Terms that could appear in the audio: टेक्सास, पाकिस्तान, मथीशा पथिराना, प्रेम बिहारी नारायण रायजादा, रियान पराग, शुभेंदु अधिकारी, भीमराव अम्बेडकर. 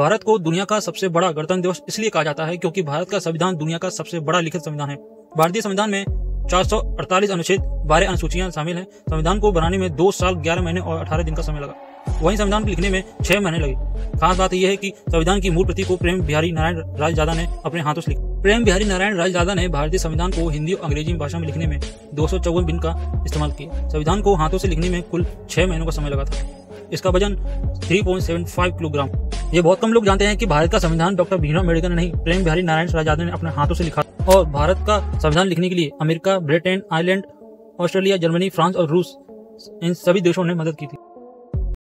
भारत को दुनिया का सबसे बड़ा गणतंत्र दिवस इसलिए कहा जाता है क्योंकि भारत का संविधान दुनिया का सबसे बड़ा लिखित संविधान है। भारतीय संविधान में 448 अनुच्छेद 12 अनुसूचियां शामिल हैं। संविधान को बनाने में 2 साल 11 महीने और 18 दिन का समय लगा, वहीं संविधान लिखने में 6 महीने लगे। खास बात यह है कि संविधान की मूल प्रति को प्रेम बिहारी नारायण रायजादा ने अपने हाथों से लिखा। प्रेम बिहारी नारायण रायजादा ने भारतीय संविधान को हिंदी और अंग्रेजी भाषा में लिखने में 254 दिन का इस्तेमाल किया। संविधान को हाथों से लिखने में कुल 6 महीनों का समय लगा था। इसका वजन 3.75 किलोग्राम। ये बहुत कम लोग जानते हैं कि भारत का संविधान डॉक्टर भीमराव अम्बेडकर ने नहीं, प्रेम बिहारी नारायण रायजादा ने अपने हाथों से लिखा। और भारत का संविधान लिखने के लिए America, Britain, Ireland, Australia, Germany, France और रूस, इन सभी देशों ने मदद की थी।